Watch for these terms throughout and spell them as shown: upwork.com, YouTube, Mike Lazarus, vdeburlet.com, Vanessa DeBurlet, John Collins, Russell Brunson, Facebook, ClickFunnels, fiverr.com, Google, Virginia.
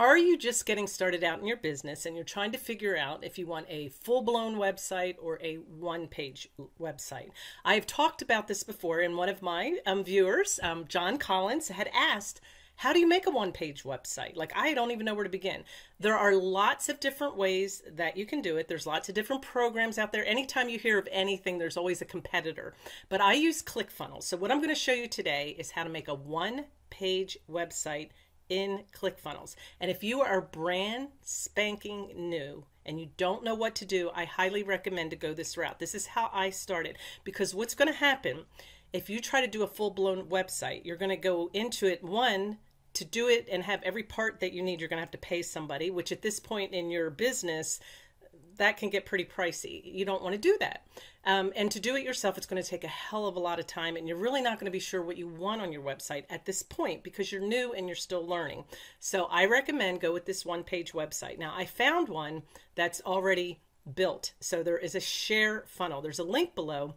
Are you just getting started out in your business and you're trying to figure out if you want a full-blown website or a one-page website? I've talked about this before, and one of my viewers, John Collins, had asked, how do you make a one-page website? Like, I don't even know where to begin. There are lots of different ways that you can do it. There's lots of different programs out there. Anytime you hear of anything, there's always a competitor. But I use ClickFunnels. So what I'm going to show you today is how to make a one-page website in ClickFunnels. And if you are brand spanking new and you don't know what to do, I highly recommend to go this route. This is how I started, because what's going to happen if you try to do a full-blown website, you're going to go into it, one, to do it and have every part that you need, you're going to have to pay somebody, which at this point in your business, that can get pretty pricey. You don't want to do that. And to do it yourself, it's going to take a hell of a lot of time, and you're really not going to be sure what you want on your website at this point because you're new and you're still learning. So I recommend go with this one-page website. Now, I found one that's already built. So there is a share funnel. There's a link below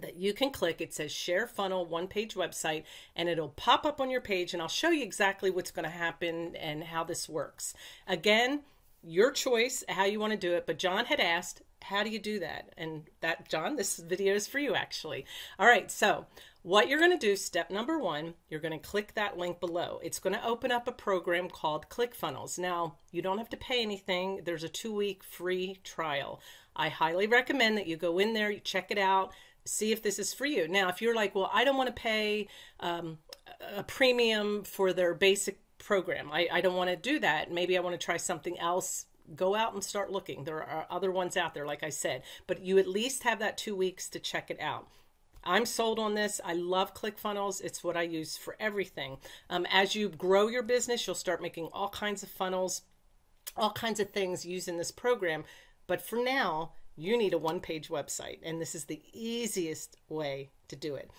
that you can click. It says share funnel one-page website, and it'll pop up on your page, and I'll show you exactly what's going to happen and how this works. Again, your choice how you want to do it, but John had asked, how do you do that? And that, John, this video is for you, actually. All right, so what you're going to do, step number one, you're going to click that link below. It's going to open up a program called ClickFunnels. Now, you don't have to pay anything. There's a 2-week free trial. I highly recommend that you go in there, you check it out, see if this is for you. Now, if you're like, well, I don't want to pay a premium for their basic program, I don't want to do that, maybe I want to try something else, go out and start looking. There are other ones out there, like I said, but you at least have that 2 weeks to check it out. I'm sold on this. I love ClickFunnels. It's what I use for everything. As you grow your business, you'll start making all kinds of funnels, all kinds of things using this program. But for now, you need a one-page website, and this is the easiest way to do it.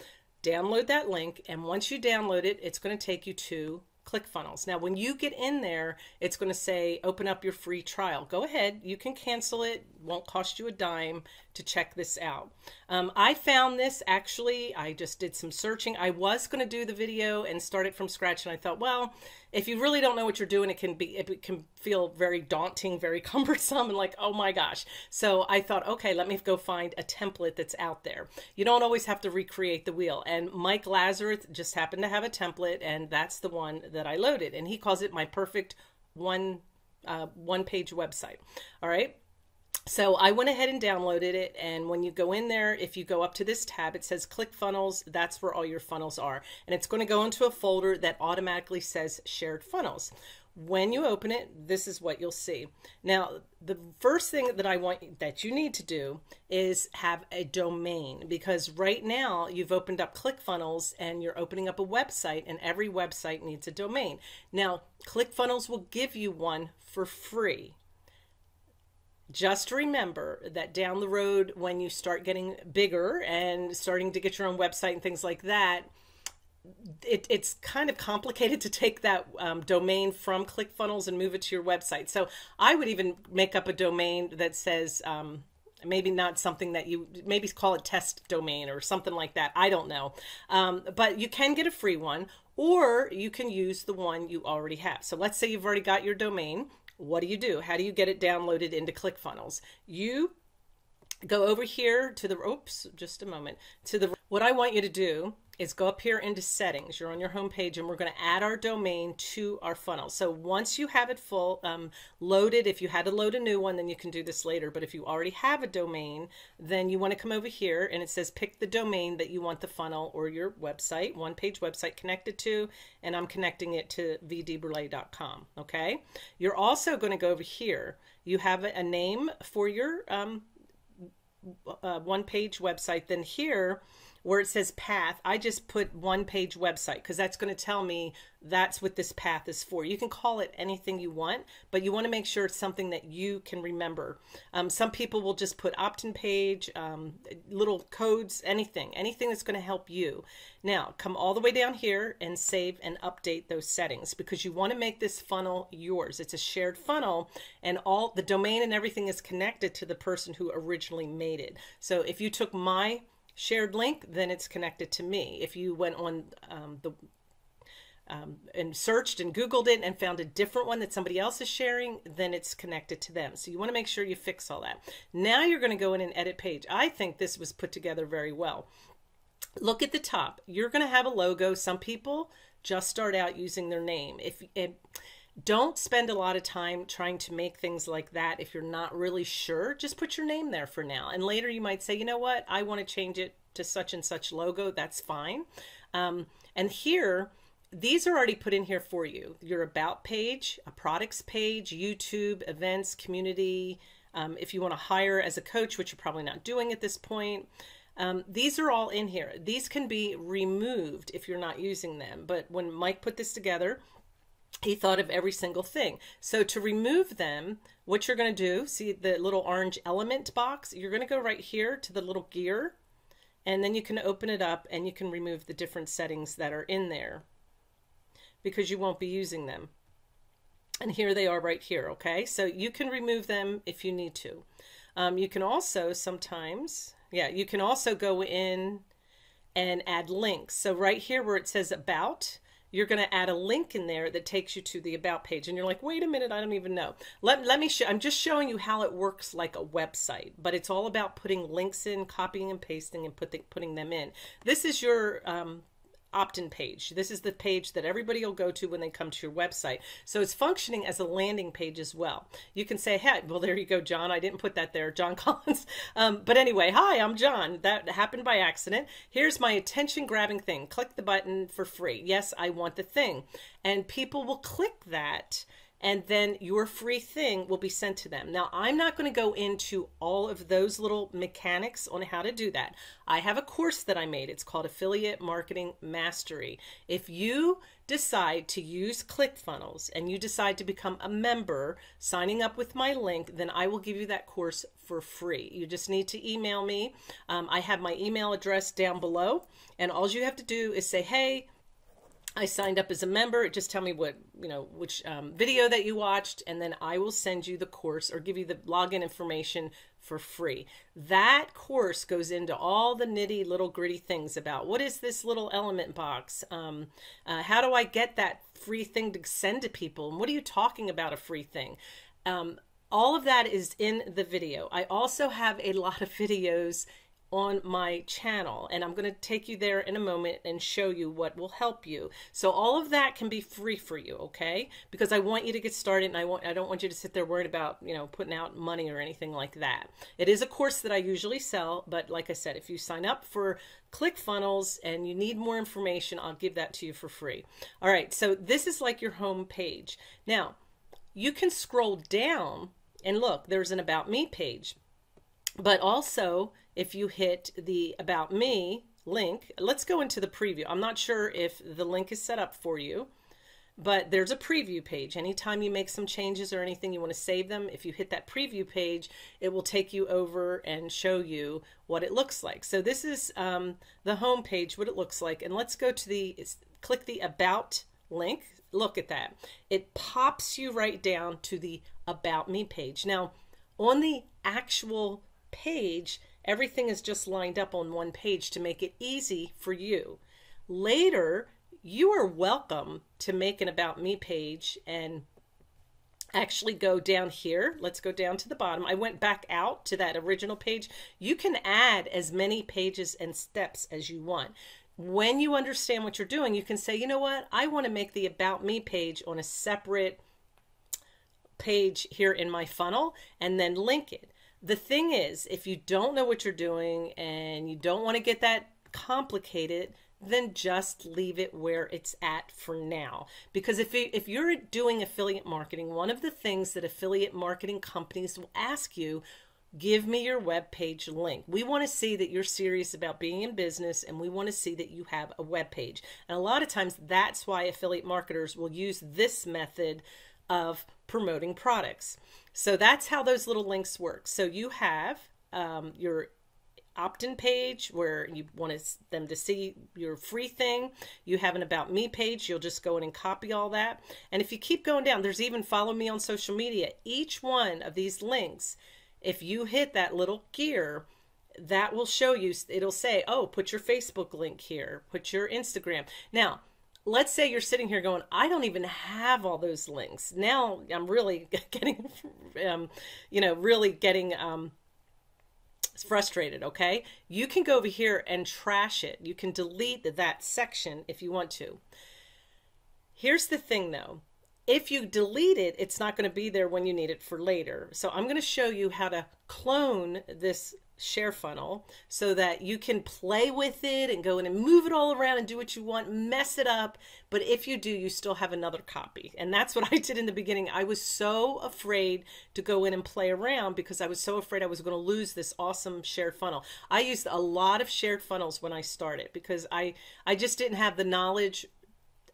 Download that link, and once you download it, it's going to take you to ClickFunnels. Now, when you get in there, it's going to say, open up your free trial. Go ahead. You can cancel it. Won't cost you a dime to check this out. I found this, actually, I just did some searching. I was going to do the video and start it from scratch. And I thought, well, if you really don't know what you're doing, it can feel very daunting, very cumbersome, and like, oh my gosh. So I thought, okay, let me go find a template that's out there. You don't always have to recreate the wheel. And Mike Lazarus just happened to have a template, and that's the one that I loaded, and he calls it my perfect one-page website. All right. So I went ahead and downloaded it. And when you go in there, if you go up to this tab, it says ClickFunnels. That's where all your funnels are. And it's going to go into a folder that automatically says shared funnels. When you open it, this is what you'll see. Now, the first thing that you need to do is have a domain, because right now you've opened up ClickFunnels and you're opening up a website, and every website needs a domain. Now, ClickFunnels will give you one for free. Just remember that down the road, when you start getting bigger and starting to get your own website and things like that, it's kind of complicated to take that domain from ClickFunnels and move it to your website. So I would even make up a domain that says, maybe not something that you, maybe call it test domain or something like that. I don't know. But you can get a free one, or you can use the one you already have. So let's say you've already got your domain. What do? How do you get it downloaded into ClickFunnels? You go over here to the, oops, just a moment, to the, what I want you to do is go up here into settings. You're on your home page, and we're going to add our domain to our funnel. So once you have it full loaded, if you had to load a new one, then you can do this later. But if you already have a domain, then you want to come over here, and it says pick the domain that you want the funnel or your website, one-page website, connected to, and I'm connecting it to vdeburlet.com. Okay. You're also going to go over here. You have a name for your one-page website. Then here, where it says path, I just put one-page website, because that's going to tell me that's what this path is for. You can call it anything you want, but you want to make sure it's something that you can remember. Some people will just put opt-in page, little codes, anything that's going to help you. Now, come all the way down here and save and update those settings, because you want to make this funnel yours. It's a shared funnel, and all the domain and everything is connected to the person who originally made it. So if you took my shared link, then it's connected to me. If you went on and searched and Googled it and found a different one that somebody else is sharing, then it's connected to them. So you want to make sure you fix all that. Now you're going to go in and edit page. I think this was put together very well. Look at the top. You're going to have a logo. Some people just start out using their name. Don't spend a lot of time trying to make things like that. If you're not really sure, just put your name there for now. And later you might say, you know what, I want to change it to such and such logo. That's fine. And here, these are already put in here for you. Your about page, a products page, YouTube, events, community. If you want to hire as a coach, which you're probably not doing at this point. These are all in here. These can be removed if you're not using them. But when Mike put this together, he thought of every single thing. So to remove them, what you're going to do, see the little orange element box, you're going to go right here to the little gear, and then you can open it up and you can remove the different settings that are in there because you won't be using them. And here they are right here. Okay. So you can remove them if you need to. You can also sometimes, you can also go in and add links. So right here where it says about, you're going to add a link in there that takes you to the about page. And you're like, wait a minute, I don't even know. Let me show, I'm just showing you how it works like a website, but it's all about putting links in, copying and pasting and putting them in. This is your opt-in page. This is the page that everybody will go to when they come to your website. So it's functioning as a landing page as well. You can say, hey, well, there you go, John. I didn't put that there, John Collins. But anyway, hi, I'm John. That happened by accident. Here's my attention grabbing thing. Click the button for free. Yes, I want the thing. And people will click that, and then your free thing will be sent to them. Now, I'm not going to go into all of those little mechanics on how to do that. I have a course that I made. It's called Affiliate Marketing Mastery. If you decide to use ClickFunnels and you decide to become a member signing up with my link, then I will give you that course for free. You just need to email me. I have my email address down below, and all you have to do is say, hey, I signed up as a member. Just tell me what, you know, which video that you watched, and then I will send you the course or give you the login information for free. That course goes into all the nitty little gritty things about what is this little element box? How do I get that free thing to send to people? And what are you talking about a free thing? All of that is in the video. I also have a lot of videos on my channel, and I'm going to take you there in a moment and show you what will help you. So all of that can be free for you, okay? Because I want you to get started, and I don't want you to sit there worried about, you know, putting out money or anything like that. It is a course that I usually sell, but like I said, if you sign up for ClickFunnels and you need more information, I'll give that to you for free. All right, so this is like your home page. Now, you can scroll down and look, there's an About Me page, but also if you hit the About Me link, let's go into the preview. I'm not sure if the link is set up for you, but there's a preview page. Anytime you make some changes or anything, you want to save them. If you hit that preview page, it will take you over and show you what it looks like. So this is the home page, what it looks like. And let's go to the, click the About link. Look at that. It pops you right down to the About Me page. Now, on the actual page, everything is just lined up on one page to make it easy for you. Later, you are welcome to make an About Me page and actually go down here. Let's go down to the bottom. I went back out to that original page. You can add as many pages and steps as you want. When you understand what you're doing, you can say, you know what? I want to make the About Me page on a separate page here in my funnel and then link it. The thing is, if you don't know what you're doing and you don't want to get that complicated, then just leave it where it's at for now. Because if you're doing affiliate marketing, one of the things that affiliate marketing companies will ask you, give me your web page link. We want to see that you're serious about being in business, and we want to see that you have a web page. And a lot of times that's why affiliate marketers will use this method of promoting products. So that's how those little links work. So you have your opt-in page where you want them to see your free thing. You have an About Me page. You'll just go in and copy all that. And if you keep going down, there's even follow me on social media. Each one of these links, if you hit that little gear, that will show you, it'll say, oh, put your Facebook link here, put your Instagram. Now, let's say you're sitting here going, I don't even have all those links. Now I'm really getting, you know, really getting frustrated. Okay. You can go over here and trash it. You can delete that section if you want to. Here's the thing though. If you delete it, it's not going to be there when you need it for later. So I'm going to show you how to clone this share funnel so that you can play with it and go in and move it all around and do what you want, mess it up. But if you do, you still have another copy. And that's what I did in the beginning. I was so afraid to go in and play around because I was so afraid I was going to lose this awesome shared funnel. I used a lot of shared funnels when I started because I just didn't have the knowledge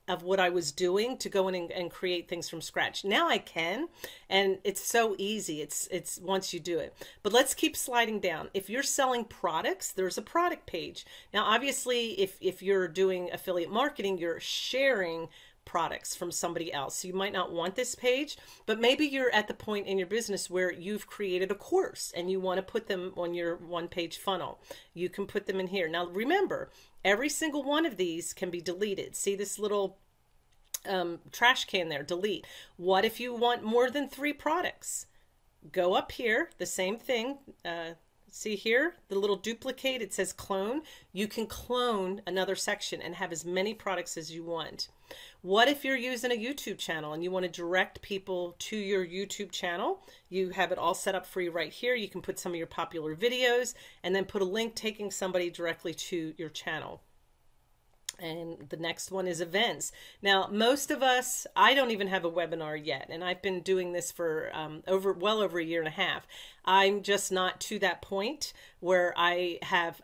of what I was doing to go in and create things from scratch. Now I can, and it's so easy. It's once you do it, but let's keep sliding down. If you're selling products, there's a product page. Now, obviously if you're doing affiliate marketing, you're sharing products from somebody else. So you might not want this page, but maybe you're at the point in your business where you've created a course and you want to put them on your one-page funnel. You can put them in here. Now, remember, every single one of these can be deleted. See this little trash can there, delete. What if you want more than 3 products? Go up here, the same thing. See here, the little duplicate, it says clone. You can clone another section and have as many products as you want. What if you're using a YouTube channel and you want to direct people to your YouTube channel? You have it all set up for you right here. You can put some of your popular videos and then put a link taking somebody directly to your channel. And the next one is events. Now, most of us, I don't even have a webinar yet, and I've been doing this for well over a year and a half. I'm just not to that point where I have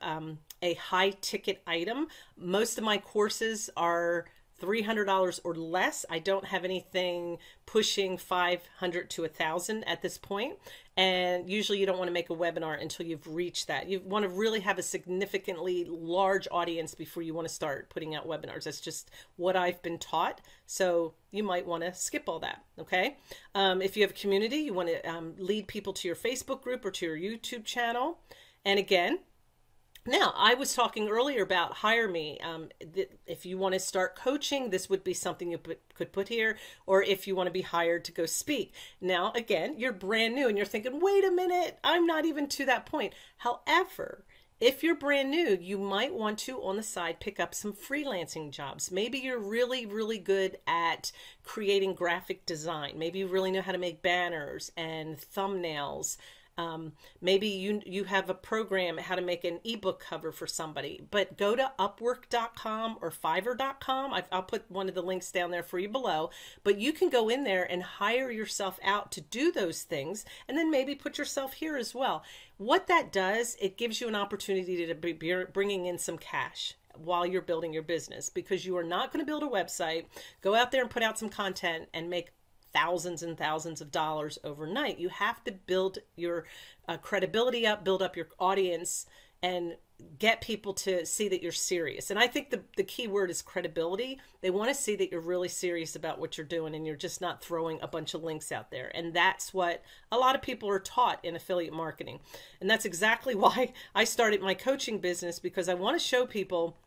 a high ticket item. Most of my courses are $300 or less. I don't have anything pushing 500 to 1,000 at this point. And usually you don't want to make a webinar until you've reached that. You want to really have a significantly large audience before you want to start putting out webinars. That's just what I've been taught. So you might want to skip all that. Okay. If you have a community, you want to lead people to your Facebook group or to your YouTube channel. And again, now, I was talking earlier about hire me. If you want to start coaching, this would be something you could put here, or if you want to be hired to go speak. Now, again, you're brand new and you're thinking, wait a minute, I'm not even to that point. However, if you're brand new, you might want to, on the side, pick up some freelancing jobs. Maybe you're really, really good at creating graphic design. Maybe you really know how to make banners and thumbnails. Maybe you have a program how to make an ebook cover for somebody, but go to upwork.com or fiverr.com. I'll put one of the links down there for you below, but you can go in there and hire yourself out to do those things. And then maybe put yourself here as well. What that does, it gives you an opportunity to be bringing in some cash while you're building your business, because you are not going to build a website, go out there and put out some content and make thousands and thousands of dollars overnight. You have to build your credibility up, build up your audience, and get people to see that you're serious. And I think the key word is credibility. They want to see that you're really serious about what you're doing and you're just not throwing a bunch of links out there. And that's what a lot of people are taught in affiliate marketing. And that's exactly why I started my coaching business, because I want to show people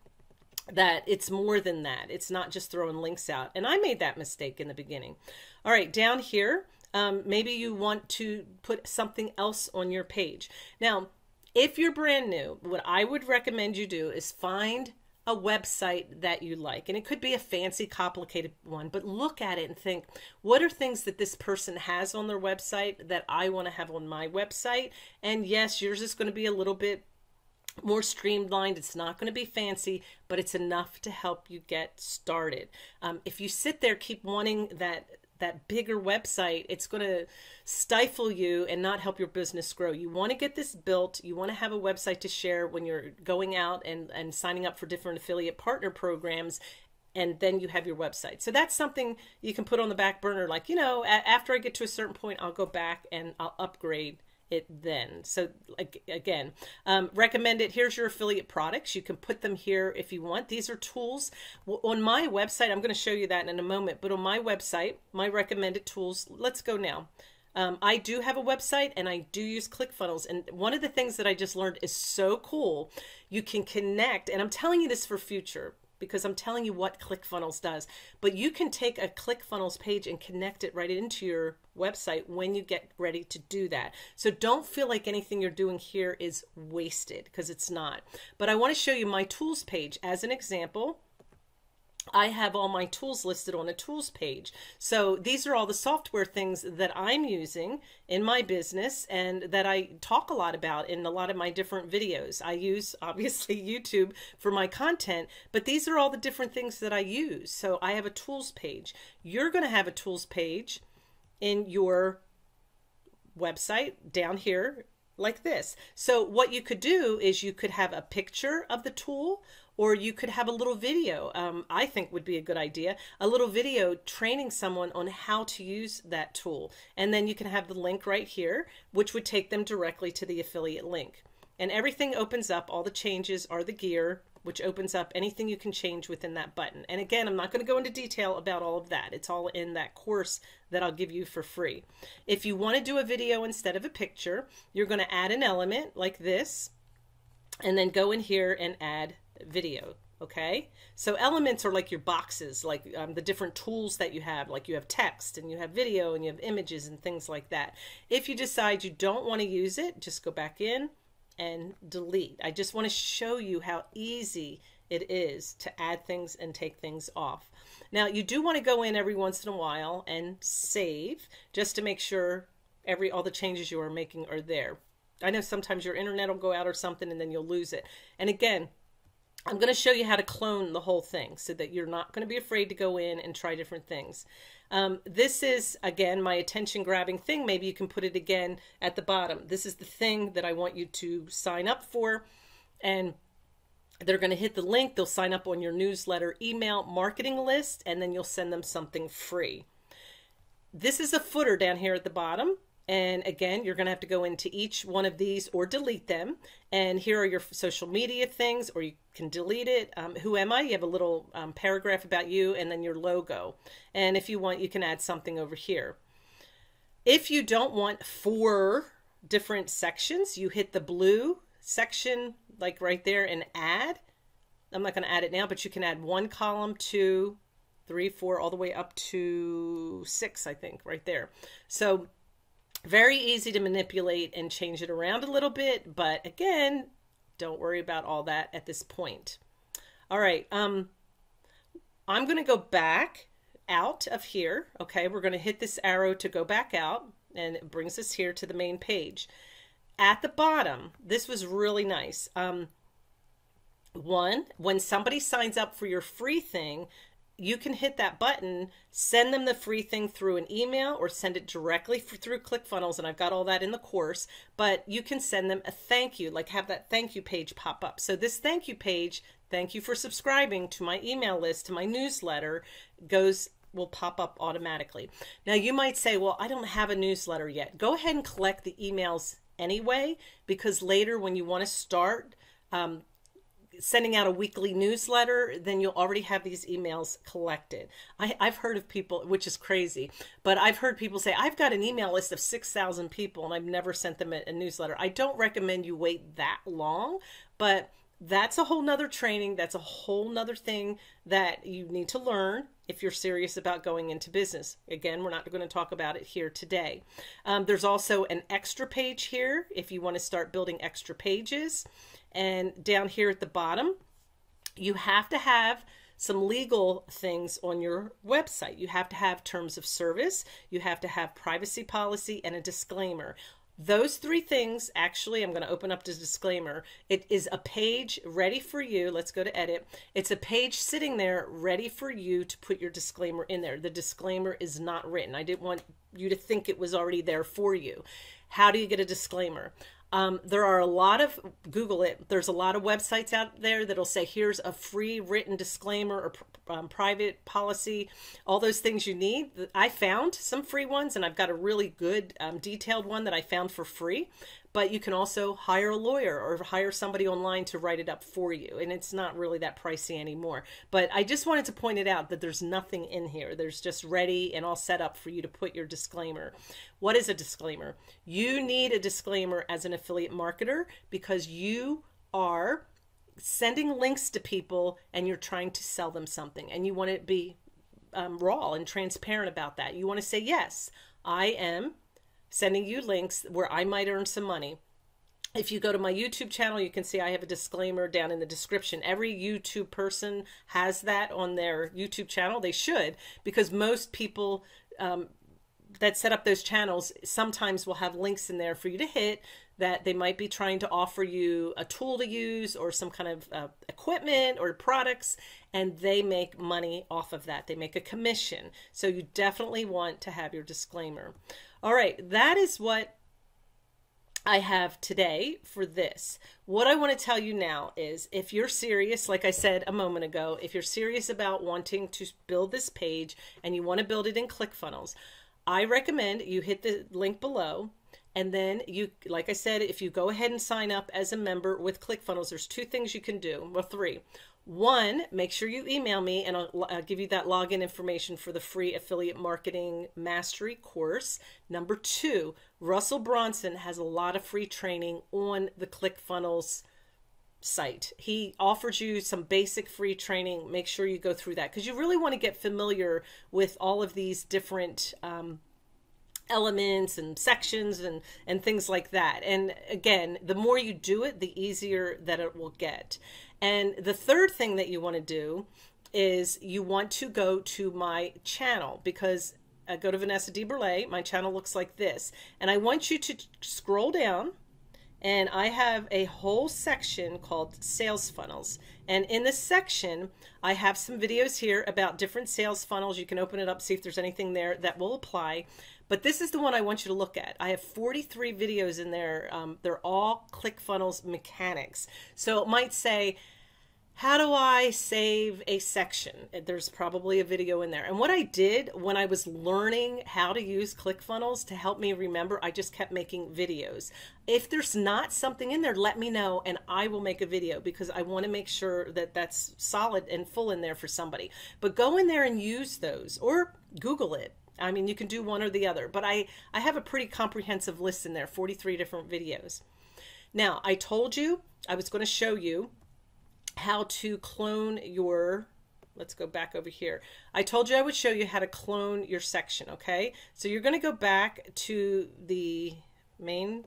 that it's more than that. It's not just throwing links out. And I made that mistake in the beginning. All right, down here, maybe you want to put something else on your page. Now, if you're brand new, what I would recommend you do is find a website that you like. And it could be a fancy, complicated one, but look at it and think, what are things that this person has on their website that I want to have on my website? And yes, yours is going to be a little bit more streamlined. It's not going to be fancy, but it's enough to help you get started. If you sit there, keep wanting that bigger website, it's going to stifle you and not help your business grow. You want to get this built. You want to have a website to share when you're going out and signing up for different affiliate partner programs. And then you have your website. So that's something you can put on the back burner. Like, you know, after I get to a certain point, I'll go back and I'll upgrade it then. So again, recommend it. Here's your affiliate products. You can put them here if you want. These are tools on my website. I'm going to show you that in a moment, but on my website, my recommended tools, let's go now. I do have a website and I do use ClickFunnels. And one of the things that I just learned is so cool. You can connect, and I'm telling you this for future, because I'm telling you what ClickFunnels does. But you can take a ClickFunnels page and connect it right into your website when you get ready to do that. So don't feel like anything you're doing here is wasted, because it's not. But I want to show you my tools page as an example. I have all my tools listed on a tools page. So these are all the software things that I'm using in my business and that I talk a lot about in a lot of my different videos. I use obviously YouTube for my content, but these are all the different things that I use. So I have a tools page. You're going to have a tools page in your website down here like this. So what you could do is you could have a picture of the tool, or you could have a little video, I think would be a good idea, a little video training someone on how to use that tool. And then you can have the link right here, which would take them directly to the affiliate link. And everything opens up, all the changes are the gear, which opens up anything you can change within that button. And again, I'm not going to go into detail about all of that. It's all in that course that I'll give you for free. If you want to do a video instead of a picture, you're going to add an element like this, and then go in here and add video. Okay, so elements are like your boxes, like the different tools that you have, like you have text and you have video and you have images and things like that. If you decide you don't want to use it, just go back in and delete. I just want to show you how easy it is to add things and take things off. Now you do want to go in every once in a while and save, just to make sure all the changes you are making are there. I know sometimes your internet will go out or something and then you'll lose it. And again, I'm going to show you how to clone the whole thing so that you're not going to be afraid to go in and try different things. This is, again, my attention grabbing thing. Maybe you can put it again at the bottom. This is the thing that I want you to sign up for, and they're going to hit the link. They'll sign up on your newsletter, email, marketing list, and then you'll send them something free. This is a footer down here at the bottom. And again, you're going to have to go into each one of these or delete them. And here are your social media things, or you can delete it. Who am I? You have a little paragraph about you, and then your logo. And if you want, you can add something over here. If you don't want 4 different sections, you hit the blue section, like right there, and add. I'm not going to add it now, but you can add 1 column, 2, 3, 4, all the way up to 6, I think, right there. So very easy to manipulate and change it around a little bit, but again, don't worry about all that at this point. All right, I'm going to go back out of here. Okay, we're going to hit this arrow to go back out, and it brings us here to the main page. At the bottom, this was really nice. One, when somebody signs up for your free thing, you can hit that button, send them the free thing through an email, or send it directly through ClickFunnels, and I've got all that in the course. But you can send them a thank you, like have that thank you page pop up. So this thank you page, thank you for subscribing to my email list, to my newsletter, will pop up automatically. Now you might say, well, I don't have a newsletter yet. Go ahead and collect the emails anyway, because later when you want to start sending out a weekly newsletter, then you'll already have these emails collected. I've heard of people, which is crazy, but I've heard people say, I've got an email list of 6,000 people and I've never sent them a newsletter. I don't recommend you wait that long, but that's a whole nother training. That's a whole nother thing that you need to learn if you're serious about going into business. Again, we're not going to talk about it here today. There's also an extra page here if you want to start building extra pages. And down here at the bottom, you have to have some legal things on your website. You have to have terms of service. You have to have privacy policy and a disclaimer. Those 3 things, actually, I'm going to open up the disclaimer. It is a page ready for you. Let's go to edit. It's a page sitting there ready for you to put your disclaimer in there. The disclaimer is not written. I didn't want you to think it was already there for you. How do you get a disclaimer? There are a lot of, Google it, there's a lot of websites out there that'll say, here's a free written disclaimer or private policy, all those things you need. I found some free ones, and I've got a really good detailed one that I found for free, but you can also hire a lawyer or hire somebody online to write it up for you. And it's not really that pricey anymore, but I just wanted to point it out that there's nothing in here. There's just ready and all set up for you to put your disclaimer. What is a disclaimer? You need a disclaimer as an affiliate marketer because you are sending links to people and you're trying to sell them something, and you want to be raw and transparent about that. You want to say, yes, I am sending you links where I might earn some money. If you go to my YouTube channel, you can see I have a disclaimer down in the description. Every YouTube person has that on their YouTube channel. They should, because most people that set up those channels sometimes will have links in there for you to hit that they might be trying to offer you a tool to use or some kind of equipment or products, and they make money off of that. They make a commission. So you definitely want to have your disclaimer. All right, that is what I have today for this. What I want to tell you now is, if you're serious, like I said a moment ago, if you're serious about wanting to build this page and you want to build it in ClickFunnels, I recommend you hit the link below. And then you, like I said, if you go ahead and sign up as a member with ClickFunnels, there's two things you can do. Well, three. One, make sure you email me and I'll give you that login information for the free affiliate marketing mastery course. Number two, Russell Brunson has a lot of free training on the ClickFunnels site. He offers you some basic free training. Make sure you go through that, because you really want to get familiar with all of these different elements and sections and things like that. And again, the more you do it, the easier that it will get. And the third thing that you want to do is you want to go to my channel, because I go to Vanessa DeBurlet. My channel looks like this, and I want you to scroll down, and I have a whole section called sales funnels. And in this section, I have some videos here about different sales funnels. You can open it up, see if there's anything there that will apply. But this is the one I want you to look at. I have 43 videos in there. They're all ClickFunnels mechanics. So it might say, how do I save a section? There's probably a video in there. And what I did when I was learning how to use ClickFunnels to help me remember, I just kept making videos. If there's not something in there, let me know and I will make a video, because I want to make sure that that's solid and full in there for somebody. But go in there and use those, or Google it. I mean, you can do one or the other, but I have a pretty comprehensive list in there, 43 different videos. Now, I told you I was going to show you how to clone your, let's go back over here. I told you I would show you how to clone your section. Okay. So you're going to go back to the main,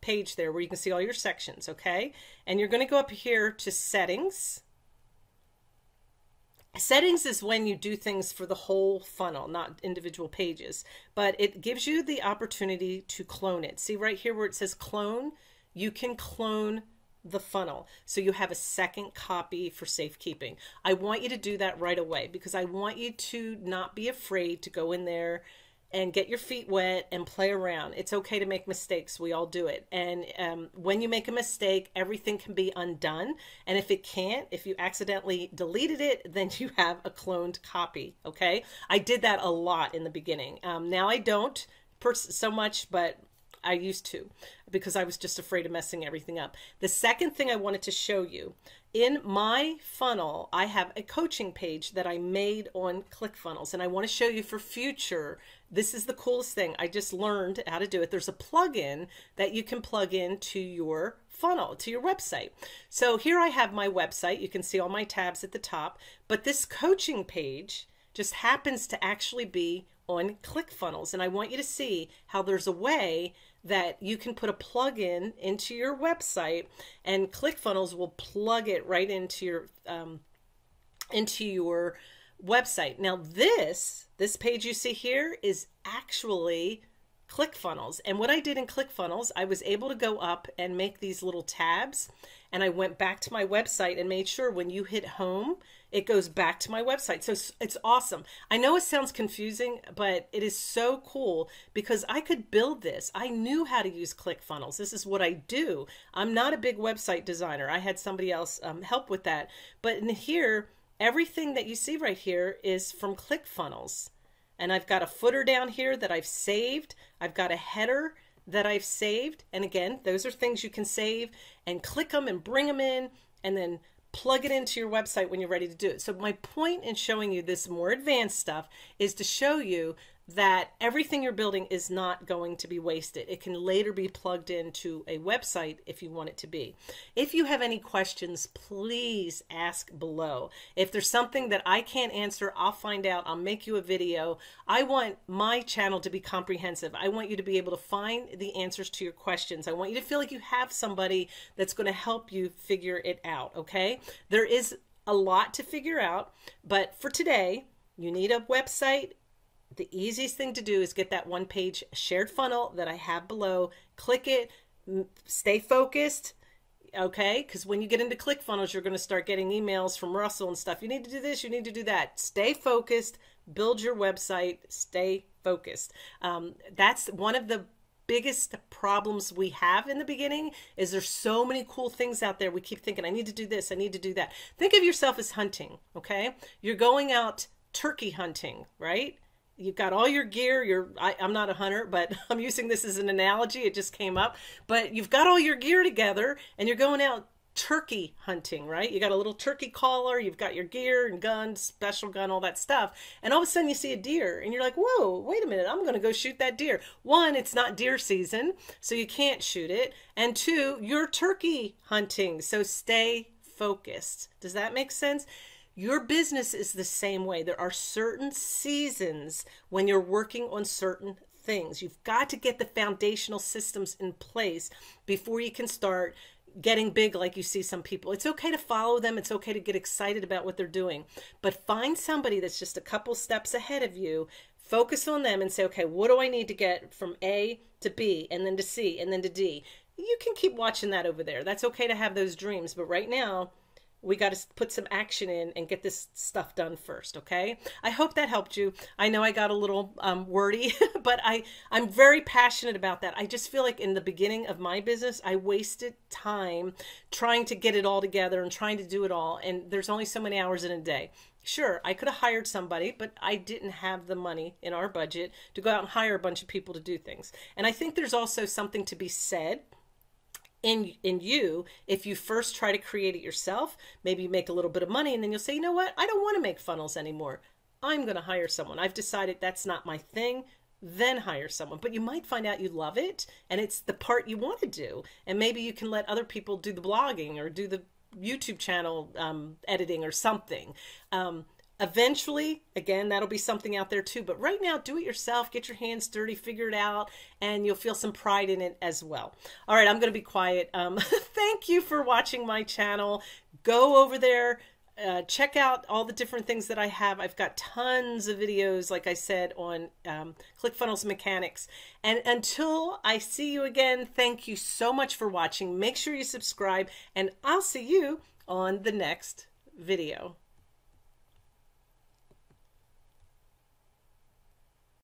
page there where you can see all your sections. Okay. And you're going to go up here to settings. Settings is when you do things for the whole funnel, not individual pages, but it gives you the opportunity to clone it. See right here where it says clone, you can clone the funnel. So you have a second copy for safekeeping. I want you to do that right away, because I want you to not be afraid to go in there and get your feet wet and play around. It's okay to make mistakes. We all do it. And when you make a mistake, everything can be undone. And if it can't, if you accidentally deleted it, then you have a cloned copy. Okay. I did that a lot in the beginning. Now I don't so much, but I used to, because I was just afraid of messing everything up. The second thing I wanted to show you, in my funnel, I have a coaching page that I made on ClickFunnels, and I want to show you for future. This is the coolest thing. I just learned how to do it. There's a plugin that you can plug into your funnel, to your website. So here I have my website. You can see all my tabs at the top, but this coaching page just happens to actually be on ClickFunnels. And I want you to see how there's a way that you can put a plugin into your website, and ClickFunnels will plug it right into your website. Now this page you see here is actually ClickFunnels. And what I did in ClickFunnels, I was able to go up and make these little tabs, and I went back to my website and made sure when you hit home, it goes back to my website. So it's awesome. I know it sounds confusing, but it is so cool, because I could build this. I knew how to use ClickFunnels. This is what I do. I'm not a big website designer. I had somebody else help with that. But in here, everything that you see right here is from ClickFunnels. And I've got a footer down here that I've saved. I've got a header that I've saved. And again, those are things you can save and click them and bring them in and then plug it into your website when you're ready to do it. So my point in showing you this more advanced stuff is to show you that everything you're building is not going to be wasted. It can later be plugged into a website if you want it to be. If you have any questions, please ask below. If there's something that I can't answer, I'll find out. I'll make you a video. I want my channel to be comprehensive. I want you to be able to find the answers to your questions. I want you to feel like you have somebody that's going to help you figure it out, okay? There is a lot to figure out, but for today, you need a website. The easiest thing to do is get that one-page shared funnel that I have below. Click it, stay focused, okay? Because when you get into ClickFunnels, you're going to start getting emails from Russell and stuff. You need to do this, you need to do that. Stay focused, build your website, stay focused. That's one of the biggest problems we have in the beginning is there's so many cool things out there. We keep thinking, I need to do this, I need to do that. Think of yourself as hunting, okay? You're going out turkey hunting, right? You've got all your gear, I'm not a hunter, but I'm using this as an analogy, it just came up, but you've got all your gear together and you're going out turkey hunting, right? You got a little turkey collar, you've got your gear and guns, special gun, all that stuff. And all of a sudden you see a deer and you're like, whoa, wait a minute, I'm going to go shoot that deer. One, it's not deer season, so you can't shoot it. And two, you're turkey hunting, so stay focused. Does that make sense? Your business is the same way. There are certain seasons when you're working on certain things. You've got to get the foundational systems in place before you can start getting big like you see some people. It's okay to follow them. It's okay to get excited about what they're doing, but find somebody that's just a couple steps ahead of you. Focus on them and say, okay, what do I need to get from A to B and then to C and then to D? You can keep watching that over there. That's okay to have those dreams, but right now, we got to put some action in and get this stuff done first, okay? I hope that helped you. I know I got a little wordy, but I'm very passionate about that. I just feel like in the beginning of my business, I wasted time trying to get it all together and trying to do it all, and there's only so many hours in a day. Sure, I could have hired somebody, but I didn't have the money in our budget to go out and hire a bunch of people to do things. And I think there's also something to be said in you, if you first try to create it yourself. Maybe you make a little bit of money and then you'll say, you know what? I don't want to make funnels anymore. I'm going to hire someone. I've decided that's not my thing. Then hire someone. But you might find out you love it and it's the part you want to do. And maybe you can let other people do the blogging or do the YouTube channel editing or something. Eventually, again, that'll be something out there too. But right now, do it yourself, get your hands dirty, figure it out, and you'll feel some pride in it as well. All right, I'm going to be quiet. Thank you for watching my channel. Go over there, check out all the different things that I have. I've got tons of videos, like I said, on ClickFunnels mechanics. And until I see you again, thank you so much for watching. Make sure you subscribe, and I'll see you on the next video.